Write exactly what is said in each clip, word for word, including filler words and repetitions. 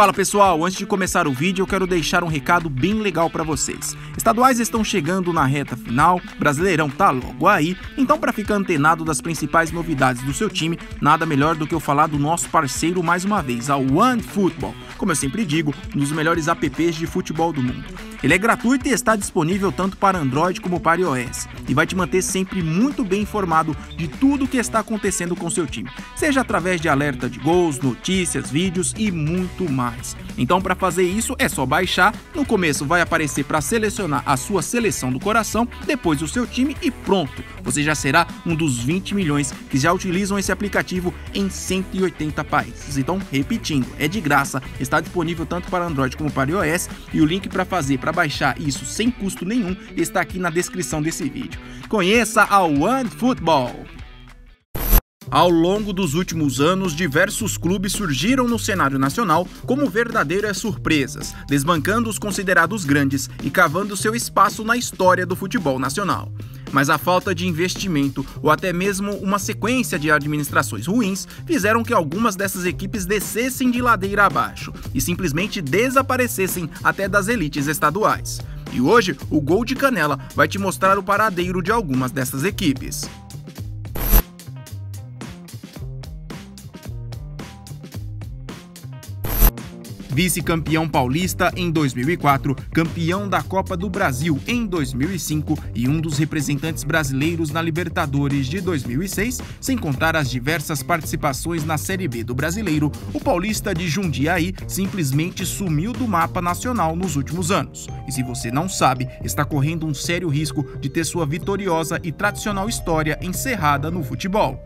Fala pessoal, antes de começar o vídeo eu quero deixar um recado bem legal para vocês. Estaduais estão chegando na reta final, Brasileirão tá logo aí, então para ficar antenado das principais novidades do seu time, nada melhor do que eu falar do nosso parceiro mais uma vez, a OneFootball. Como eu sempre digo, um dos melhores apps de futebol do mundo. Ele é gratuito e está disponível tanto para Android como para iOS e vai te manter sempre muito bem informado de tudo o que está acontecendo com seu time, seja através de alerta de gols, notícias, vídeos e muito mais. Então para fazer isso é só baixar, no começo vai aparecer para selecionar a sua seleção do coração, depois o seu time e pronto, você já será um dos vinte milhões que já utilizam esse aplicativo em cento e oitenta países. Então repetindo, é de graça, está disponível tanto para Android como para iOS e o link para fazer para baixar isso sem custo nenhum está aqui na descrição desse vídeo. Conheça a OneFootball! Ao longo dos últimos anos, diversos clubes surgiram no cenário nacional como verdadeiras surpresas, desbancando os considerados grandes e cavando seu espaço na história do futebol nacional. Mas a falta de investimento ou até mesmo uma sequência de administrações ruins fizeram que algumas dessas equipes descessem de ladeira abaixo e simplesmente desaparecessem até das elites estaduais. E hoje, o Gol de Canela vai te mostrar o paradeiro de algumas dessas equipes. Vice-campeão paulista em dois mil e quatro, campeão da Copa do Brasil em dois mil e cinco e um dos representantes brasileiros na Libertadores de dois mil e seis, sem contar as diversas participações na Série B do Brasileiro, o Paulista de Jundiaí simplesmente sumiu do mapa nacional nos últimos anos. E se você não sabe, está correndo um sério risco de ter sua vitoriosa e tradicional história encerrada no futebol.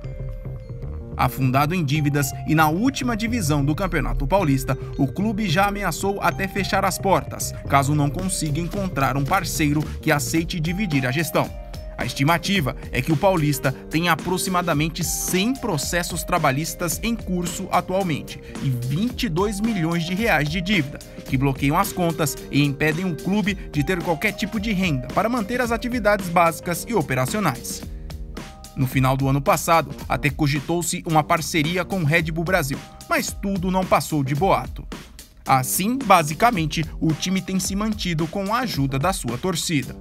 Afundado em dívidas e na última divisão do Campeonato Paulista, o clube já ameaçou até fechar as portas, caso não consiga encontrar um parceiro que aceite dividir a gestão. A estimativa é que o Paulista tem aproximadamente cem processos trabalhistas em curso atualmente e vinte e dois milhões de reais de dívida, que bloqueiam as contas e impedem o clube de ter qualquer tipo de renda para manter as atividades básicas e operacionais. No final do ano passado, até cogitou-se uma parceria com o Red Bull Brasil, mas tudo não passou de boato. Assim, basicamente, o time tem se mantido com a ajuda da sua torcida.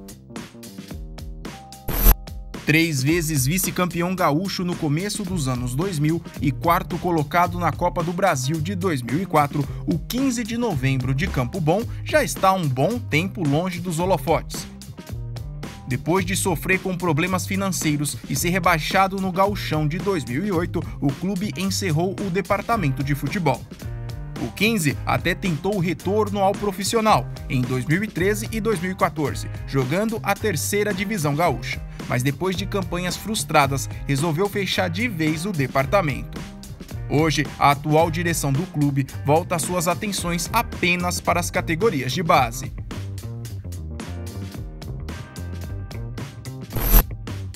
Três vezes vice-campeão gaúcho no começo dos anos dois mil e quarto colocado na Copa do Brasil de dois mil e quatro, o quinze de novembro de Campo Bom já está há um bom tempo longe dos holofotes. Depois de sofrer com problemas financeiros e ser rebaixado no Gauchão de dois mil e oito, o clube encerrou o departamento de futebol. O quinze até tentou o retorno ao profissional em dois mil e treze e dois mil e quatorze, jogando a terceira divisão gaúcha, mas depois de campanhas frustradas, resolveu fechar de vez o departamento. Hoje, a atual direção do clube volta suas atenções apenas para as categorias de base.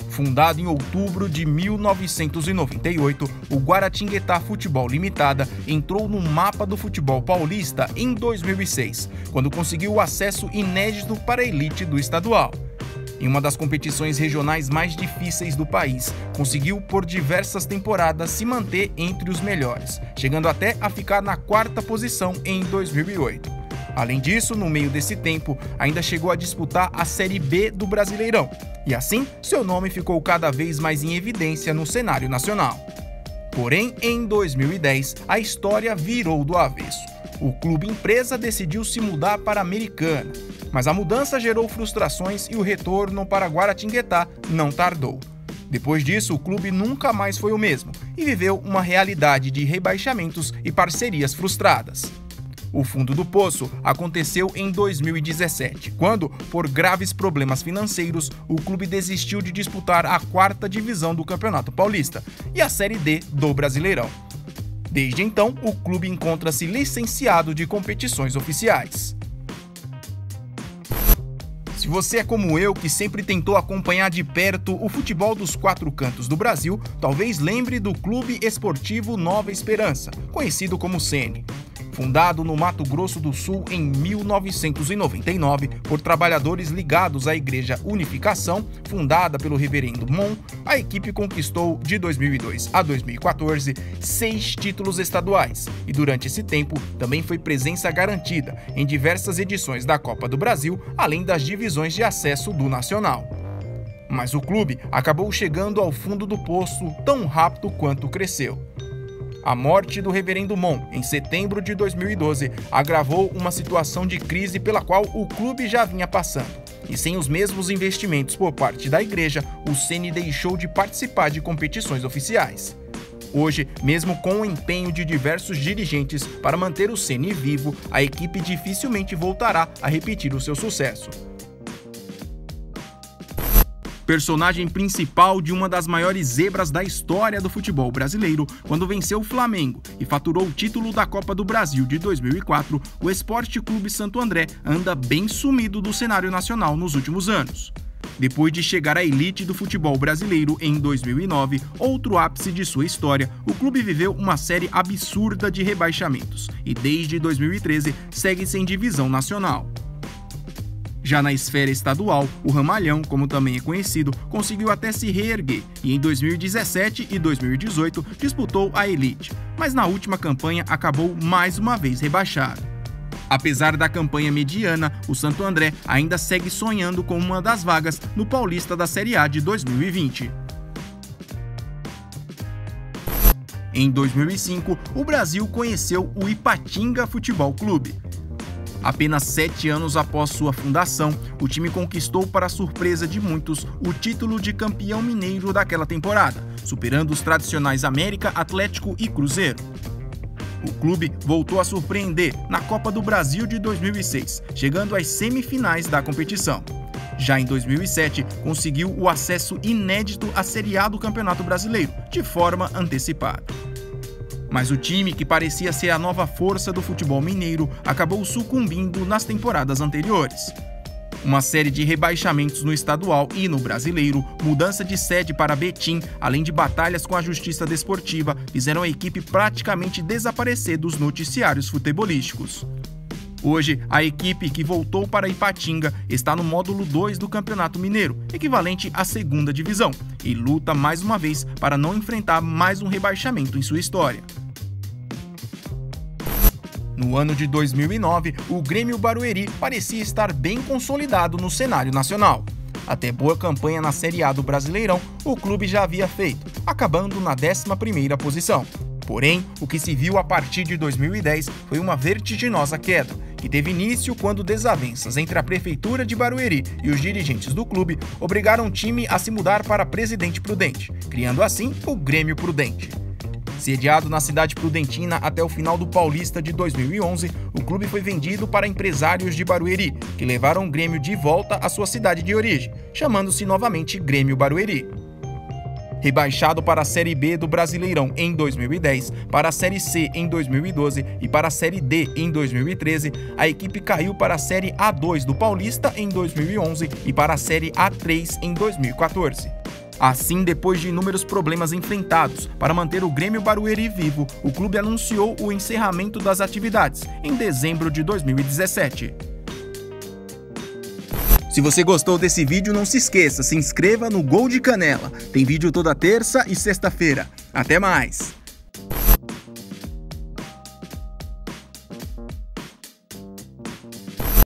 Fundado em outubro de mil novecentos e noventa e oito, o Guaratinguetá Futebol Limitada entrou no mapa do futebol paulista em dois mil e seis, quando conseguiu o acesso inédito para a elite do estadual. Em uma das competições regionais mais difíceis do país, conseguiu por diversas temporadas se manter entre os melhores, chegando até a ficar na quarta posição em dois mil e oito. Além disso, no meio desse tempo, ainda chegou a disputar a Série B do Brasileirão, e assim, seu nome ficou cada vez mais em evidência no cenário nacional. Porém, em dois mil e dez, a história virou do avesso. O clube empresa decidiu se mudar para Americana, mas a mudança gerou frustrações e o retorno para Guaratinguetá não tardou. Depois disso, o clube nunca mais foi o mesmo e viveu uma realidade de rebaixamentos e parcerias frustradas. O fundo do poço aconteceu em dois mil e dezessete, quando, por graves problemas financeiros, o clube desistiu de disputar a quarta divisão do Campeonato Paulista e a Série D do Brasileirão. Desde então, o clube encontra-se licenciado de competições oficiais. Se você é como eu, que sempre tentou acompanhar de perto o futebol dos quatro cantos do Brasil, talvez lembre do Clube Esportivo Nova Esperança, conhecido como C N. fundado no Mato Grosso do Sul em mil novecentos e noventa e nove por trabalhadores ligados à Igreja Unificação, fundada pelo reverendo Mon, a equipe conquistou de dois mil e dois a dois mil e quatorze seis títulos estaduais e durante esse tempo também foi presença garantida em diversas edições da Copa do Brasil, além das divisões de acesso do Nacional. Mas o clube acabou chegando ao fundo do poço tão rápido quanto cresceu. A morte do reverendo Mon, em setembro de dois mil e doze, agravou uma situação de crise pela qual o clube já vinha passando. E sem os mesmos investimentos por parte da igreja, o Ceni deixou de participar de competições oficiais. Hoje, mesmo com o empenho de diversos dirigentes para manter o Ceni vivo, a equipe dificilmente voltará a repetir o seu sucesso. Personagem principal de uma das maiores zebras da história do futebol brasileiro, quando venceu o Flamengo e faturou o título da Copa do Brasil de dois mil e quatro, o Esporte Clube Santo André anda bem sumido do cenário nacional nos últimos anos. Depois de chegar à elite do futebol brasileiro em dois mil e nove, outro ápice de sua história, o clube viveu uma série absurda de rebaixamentos e desde dois mil e treze segue sem divisão nacional. Já na esfera estadual, o Ramalhão, como também é conhecido, conseguiu até se reerguer e em dois mil e dezessete e dois mil e dezoito disputou a elite, mas na última campanha acabou mais uma vez rebaixado. Apesar da campanha mediana, o Santo André ainda segue sonhando com uma das vagas no Paulista da Série A de dois mil e vinte. Em dois mil e cinco, o Brasil conheceu o Ipatinga Futebol Clube. Apenas sete anos após sua fundação, o time conquistou, para surpresa de muitos, o título de campeão mineiro daquela temporada, superando os tradicionais América, Atlético e Cruzeiro. O clube voltou a surpreender na Copa do Brasil de dois mil e seis, chegando às semifinais da competição. Já em dois mil e sete, conseguiu o acesso inédito à Série A do Campeonato Brasileiro, de forma antecipada. Mas o time, que parecia ser a nova força do futebol mineiro, acabou sucumbindo nas temporadas anteriores. Uma série de rebaixamentos no estadual e no brasileiro, mudança de sede para Betim, além de batalhas com a justiça desportiva, fizeram a equipe praticamente desaparecer dos noticiários futebolísticos. Hoje, a equipe, que voltou para Ipatinga, está no módulo dois do Campeonato Mineiro, equivalente à segunda divisão, e luta mais uma vez para não enfrentar mais um rebaixamento em sua história. No ano de dois mil e nove, o Grêmio Barueri parecia estar bem consolidado no cenário nacional. Até boa campanha na Série A do Brasileirão, o clube já havia feito, acabando na décima primeira posição. Porém, o que se viu a partir de dois mil e dez foi uma vertiginosa queda, que teve início quando desavenças entre a Prefeitura de Barueri e os dirigentes do clube obrigaram o time a se mudar para Presidente Prudente, criando assim o Grêmio Prudente. Sediado na cidade prudentina até o final do Paulista de dois mil e onze, o clube foi vendido para empresários de Barueri, que levaram o Grêmio de volta à sua cidade de origem, chamando-se novamente Grêmio Barueri. Rebaixado para a Série B do Brasileirão em dois mil e dez, para a Série C em dois mil e doze e para a Série D em dois mil e treze, a equipe caiu para a Série A dois do Paulista em dois mil e onze e para a Série A três em dois mil e quatorze. Assim, depois de inúmeros problemas enfrentados para manter o Grêmio Barueri vivo, o clube anunciou o encerramento das atividades em dezembro de dois mil e dezessete. Se você gostou desse vídeo, não se esqueça, se inscreva no Gol de Canela. Tem vídeo toda terça e sexta-feira. Até mais!